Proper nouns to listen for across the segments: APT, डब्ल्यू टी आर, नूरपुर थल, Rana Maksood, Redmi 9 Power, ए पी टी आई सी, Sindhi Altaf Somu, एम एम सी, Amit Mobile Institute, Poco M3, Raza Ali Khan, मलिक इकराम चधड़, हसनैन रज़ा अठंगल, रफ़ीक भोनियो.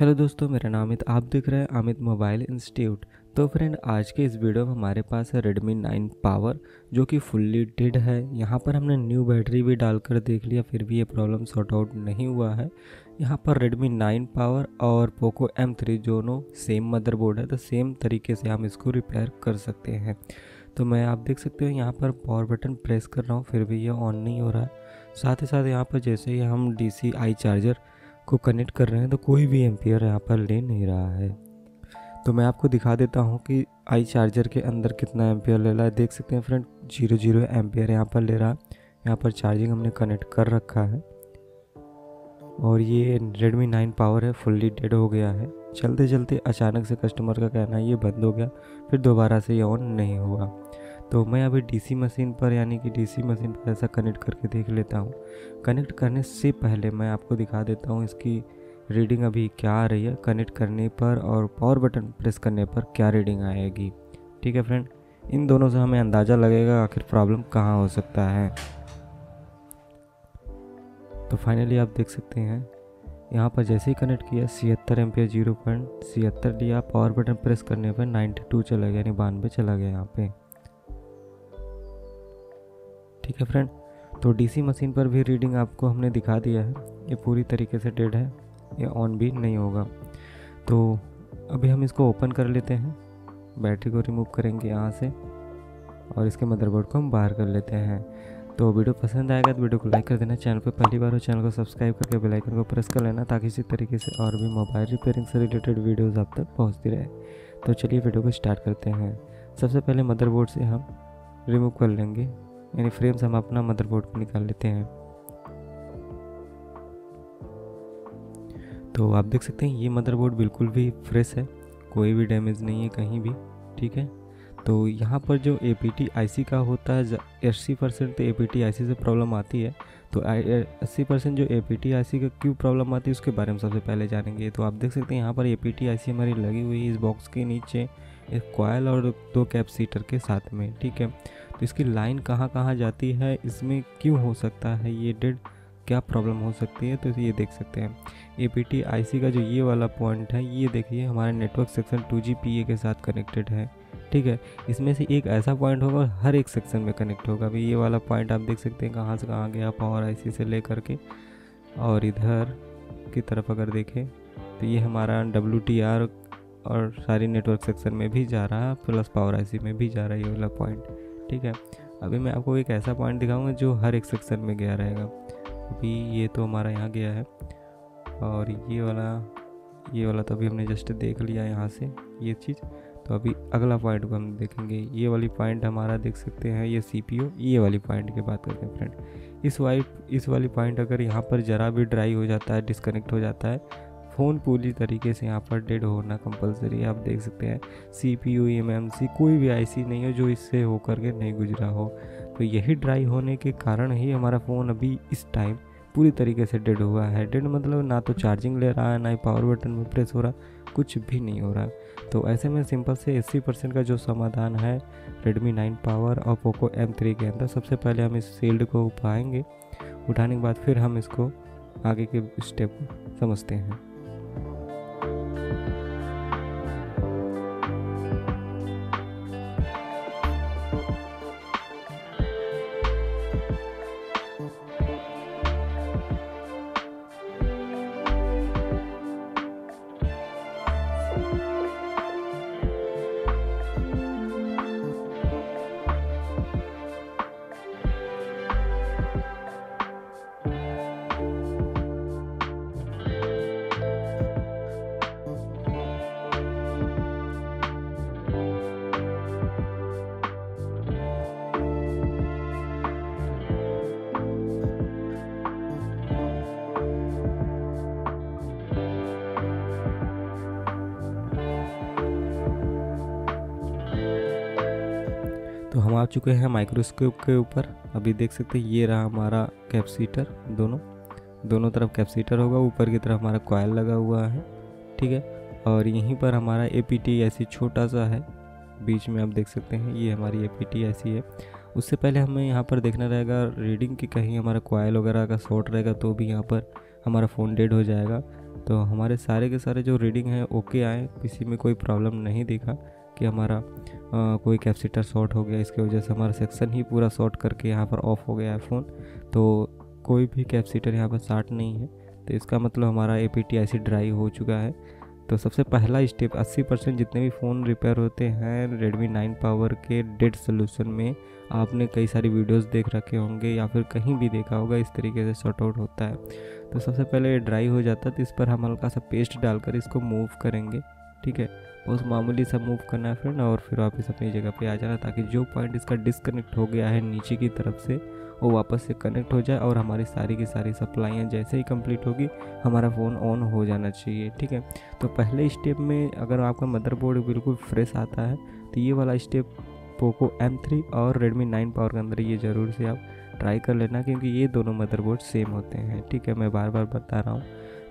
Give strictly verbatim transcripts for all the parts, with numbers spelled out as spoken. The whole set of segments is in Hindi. हेलो दोस्तों, मेरा नाम अमित, आप देख रहे हैं अमित मोबाइल इंस्टीट्यूट। तो फ्रेंड, आज के इस वीडियो में हमारे पास है रेडमी नाइन पावर जो कि फुल्ली डेड है। यहाँ पर हमने न्यू बैटरी भी डालकर देख लिया, फिर भी ये प्रॉब्लम सॉर्ट आउट नहीं हुआ है। यहाँ पर रेडमी नाइन पावर और पोको एम थ्री दोनों सेम मदरबोर्ड है, तो सेम तरीके से हम इसको रिपेयर कर सकते हैं। तो मैं आप देख सकते हो यहाँ पर पावर बटन प्रेस कर रहा हूँ, फिर भी ये ऑन नहीं हो रहा है। साथ ही साथ यहाँ पर जैसे ही हम डी सी आई चार्जर को कनेक्ट कर रहे हैं तो कोई भी एम्पियर यहाँ पर ले नहीं रहा है। तो मैं आपको दिखा देता हूँ कि आई चार्जर के अंदर कितना एम्पियर ले रहा है। देख सकते हैं फ्रेंड, जीरो जीरो एम्पियर यहाँ पर ले रहा है। यहाँ पर चार्जिंग हमने कनेक्ट कर रखा है और ये रेडमी नाइन पावर है फुल्ली डेड हो गया है। चलते चलते अचानक से कस्टमर का कहना है ये बंद हो गया, फिर दोबारा से ये ऑन नहीं हुआ। तो मैं अभी डीसी मशीन पर यानी कि डीसी मशीन पर ऐसा कनेक्ट करके देख लेता हूँ। कनेक्ट करने से पहले मैं आपको दिखा देता हूँ इसकी रीडिंग अभी क्या आ रही है, कनेक्ट करने पर और पावर बटन प्रेस करने पर क्या रीडिंग आएगी। ठीक है फ्रेंड, इन दोनों से हमें अंदाज़ा लगेगा आखिर प्रॉब्लम कहाँ हो सकता है। तो फाइनली आप देख सकते हैं यहाँ पर जैसे ही कनेक्ट किया छिहत्तर एम्पियर जीरो पॉइंट छिहत्तर लिया, पावर बटन प्रेस करने पर नाइन्टी टू चला गया, यानी बानवे चला गया यहाँ पर। ठीक है फ्रेंड, तो डीसी मशीन पर भी रीडिंग आपको हमने दिखा दिया है, ये पूरी तरीके से डेड है, ये ऑन भी नहीं होगा। तो अभी हम इसको ओपन कर लेते हैं, बैटरी को रिमूव करेंगे यहाँ से और इसके मदरबोर्ड को हम बाहर कर लेते हैं। तो वीडियो पसंद आएगा तो वीडियो को लाइक कर देना, चैनल पर पहली बार हो चैनल को सब्सक्राइब करके बेल आइकन को प्रेस कर लेना ताकि इसी तरीके से और भी मोबाइल रिपेयरिंग से रिलेटेड वीडियोज़ आप तक पहुँचती रहे। तो चलिए वीडियो को स्टार्ट करते हैं। सबसे पहले मदरबोर्ड से हम रिमूव कर लेंगे, यानी फ्रेम से हम अपना मदरबोर्ड को निकाल लेते हैं। तो आप देख सकते हैं ये मदरबोर्ड बिल्कुल भी फ्रेश है, कोई भी डैमेज नहीं है कहीं भी। ठीक है, तो यहाँ पर जो ए पी टी आई सी का होता है अस्सी परसेंट तो ए पी टी आई सी से प्रॉब्लम आती है। तो अस्सी परसेंट जो ए पी टी आई सी का क्यों प्रॉब्लम आती है उसके बारे में सबसे पहले जानेंगे। तो आप देख सकते हैं यहाँ पर ए पी टी आई सी हमारी लगी हुई है इस बॉक्स के नीचे एक कॉयल और दो कैपेसिटर के साथ में। ठीक है, तो इसकी लाइन कहाँ कहाँ जाती है, इसमें क्यों हो सकता है ये डेड, क्या प्रॉब्लम हो सकती है, तो ये देख सकते हैं। ए पी टी आई सी का जो ये वाला पॉइंट है, ये देखिए हमारे network section two G P A के साथ कनेक्टेड है। ठीक है, इसमें से एक ऐसा पॉइंट होगा हर एक सेक्शन में कनेक्ट होगा। अभी ये वाला पॉइंट आप देख सकते हैं कहाँ से कहाँ गया, पावर आई सी से ले करके और इधर की तरफ अगर देखें तो ये हमारा डब्ल्यू टी आर और सारी नेटवर्क सेक्शन में भी जा रहा है, प्लस पावर आई सी में भी जा रहा है ये वाला पॉइंट। ठीक है, अभी मैं आपको एक ऐसा पॉइंट दिखाऊंगा जो हर एक सेक्शन में गया रहेगा। अभी ये तो हमारा यहाँ गया है और ये वाला ये वाला तो अभी हमने जस्ट देख लिया यहाँ से ये चीज़। तो अभी अगला पॉइंट को हम देखेंगे, ये वाली पॉइंट हमारा देख सकते हैं ये सीपीयू, ये वाली पॉइंट की बात करते हैं फ्रेंड। इस वाई इस वाली पॉइंट अगर यहाँ पर ज़रा भी ड्राई हो जाता है, डिस्कनेक्ट हो जाता है, फ़ोन पूरी तरीके से यहाँ पर डेड होना कंपलसरी है। आप देख सकते हैं C P U, एम एम सी, कोई भी आईसी नहीं हो जो इससे होकर के नहीं गुजरा हो। तो यही ड्राई होने के कारण ही हमारा फ़ोन अभी इस टाइम पूरी तरीके से डेड हुआ है। डेड मतलब ना तो चार्जिंग ले रहा है, ना ही पावर बटन में प्रेस हो रहा, कुछ भी नहीं हो रहा। तो ऐसे में सिंपल से अस्सी परसेंट का जो समाधान है रेडमी नाइन पावर और पोको एम थ्री के अंदर, सबसे पहले हम इस शील्ड को उठाएँगे, उठाने के बाद फिर हम इसको आगे के स्टेप समझते हैं। तो हम आ चुके हैं माइक्रोस्कोप के ऊपर। अभी देख सकते हैं ये रहा हमारा कैपेसिटर, दोनों दोनों तरफ कैपेसिटर होगा, ऊपर की तरफ हमारा कॉयल लगा हुआ है। ठीक है, और यहीं पर हमारा एपीटी ऐसी छोटा सा है बीच में, आप देख सकते हैं ये हमारी एपीटी ऐसी है। उससे पहले हमें यहाँ पर देखना रहेगा रीडिंग की, कहीं हमारा कॉयल वगैरह का शॉर्ट रहेगा तो भी यहाँ पर हमारा फ़ोन डेड हो जाएगा। तो हमारे सारे के सारे जो रीडिंग है ओके आए, किसी में कोई प्रॉब्लम नहीं दिखा कि हमारा आ, कोई कैपेसिटर शॉर्ट हो गया, इसके वजह से हमारा सेक्शन ही पूरा शॉर्ट करके यहाँ पर ऑफ हो गया है फ़ोन, तो कोई भी कैपेसिटर यहाँ पर शॉर्ट नहीं है। तो इसका मतलब हमारा ए पी टी आई सी dry हो चुका है। तो सबसे पहला स्टेप, अस्सी परसेंट जितने भी फ़ोन रिपेयर होते हैं रेडमी नाइन पावर के डेड सोल्यूशन में, आपने कई सारी वीडियोस देख रखे होंगे या फिर कहीं भी देखा होगा इस तरीके से शॉर्ट आउट होता है। तो सबसे पहले ये ड्राई हो जाता है, तो इस पर हम हल्का सा पेस्ट डालकर इसको मूव करेंगे, ठीक है, बस मामूली सा मूव करना है फ्रेंड, और फिर वापस अपनी जगह पे आ जाना, ताकि जो पॉइंट इसका डिस्कनेक्ट हो गया है नीचे की तरफ से वो वापस से कनेक्ट हो जाए, और हमारी सारी की सारी सप्लाइयाँ जैसे ही कंप्लीट होगी हमारा फ़ोन ऑन हो जाना चाहिए, ठीक है। तो पहले स्टेप में अगर आपका मदरबोर्ड बिल्कुल फ्रेश आता है तो ये वाला स्टेप पोको एम थ्री और रेडमी नाइन पावर के अंदर ये ज़रूर से आप ट्राई कर लेना, क्योंकि ये दोनों मदरबोर्ड सेम होते हैं, ठीक है, मैं बार बार बता रहा हूँ।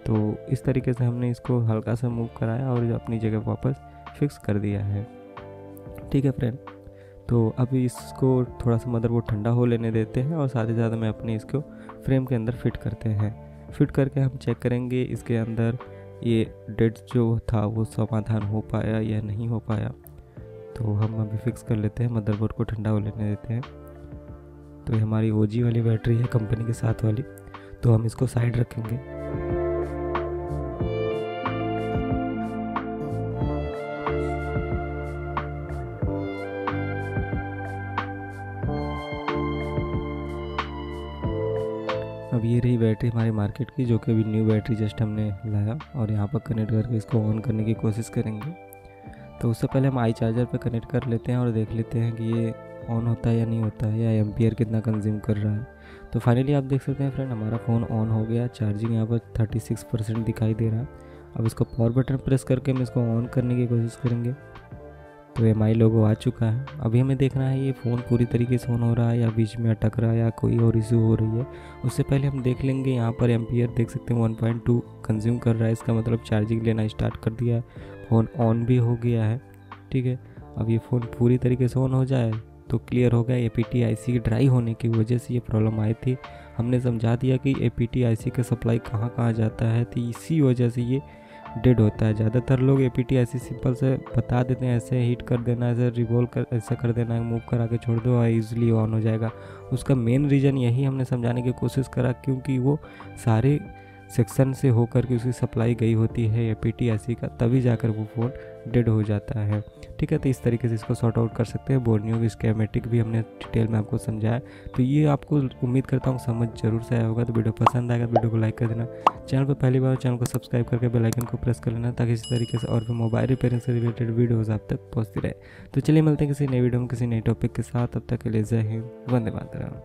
तो इस तरीके से हमने इसको हल्का सा मूव कराया और अपनी जगह वापस फिक्स कर दिया है, ठीक है फ्रेंड। तो अभी इसको थोड़ा सा मदरबोर्ड ठंडा हो लेने देते हैं, और साथ ही साथ हमें अपने इसको फ्रेम के अंदर फिट करते हैं। फिट करके हम चेक करेंगे इसके अंदर ये डेट जो था वो समाधान हो पाया या नहीं हो पाया। तो हम अभी फिक्स कर लेते हैं, मदरबोर्ड को ठंडा हो लेने देते हैं। तो ये हमारी ओजी वाली बैटरी है, कंपनी के साथ वाली, तो हम इसको साइड रखेंगे। अब ये रही बैटरी हमारी मार्केट की, जो कि अभी न्यू बैटरी जस्ट हमने लाया, और यहाँ पर कनेक्ट करके इसको ऑन करने की कोशिश करेंगे। तो उससे पहले हम आई चार्जर पर कनेक्ट कर लेते हैं और देख लेते हैं कि ये ऑन होता है या नहीं होता है, या एम्पियर कितना कंज्यूम कर रहा है। तो फाइनली आप देख सकते हैं फ्रेंड, हमारा फ़ोन ऑन हो गया, चार्जिंग यहाँ पर थर्टी सिक्स परसेंट दिखाई दे रहा है। अब इसको पावर बटन प्रेस करके हम इसको ऑन करने की कोशिश करेंगे। तो एम आई लोगो आ चुका है। अभी हमें देखना है ये फ़ोन पूरी तरीके से ऑन हो रहा है या बीच में अटक रहा है या कोई और इशू हो रही है। उससे पहले हम देख लेंगे, यहाँ पर एम्पियर देख सकते हैं वन पॉइंट टू कंज्यूम कर रहा है, इसका मतलब चार्जिंग लेना स्टार्ट कर दिया है, फ़ोन ऑन भी हो गया है, ठीक है। अब ये फ़ोन पूरी तरीके से ऑन हो जाए तो क्लियर हो गया, ए पी टी आई सी dry होने की वजह से ये प्रॉब्लम आई थी। हमने समझा दिया कि ए पी टी आई सी का सप्लाई कहाँ कहाँ जाता है, तो इसी वजह से ये डेड होता है। ज़्यादातर लोग ए पी टी ऐसे सिंपल से बता देते हैं, ऐसे हीट कर देना, ऐसे रिवॉल्व कर, ऐसा कर देना, मूव करा के छोड़ दो और ईजिली ऑन हो जाएगा। उसका मेन रीज़न यही हमने समझाने की कोशिश करा, क्योंकि वो सारे सेक्शन से होकर के उसकी सप्लाई गई होती है ए पी टी ऐसी का, तभी जाकर वो फ़ोन डेड हो जाता है, ठीक है। तो इस तरीके से इसको सॉर्ट आउट कर सकते हैं। बोर्नियो की स्कीमेटिक भी हमने डिटेल में आपको समझाया, तो ये आपको उम्मीद करता हूँ समझ जरूर से आया होगा। तो वीडियो पसंद आएगा तो वीडियो को लाइक कर देना, चैनल पर पहली बार चैनल को सब्सक्राइब करके बेल आइकन को प्रेस कर लेना, ताकि इस तरीके से और भी मोबाइल रिपेयरिंग से रिलेटेड वीडियोज़ आप तक पहुँचती रहे। तो चलिए मिलते हैं किसी नई वीडियो में किसी नए टॉपिक के साथ, तब तक के लिए जय हिंद, वंदे मातरम।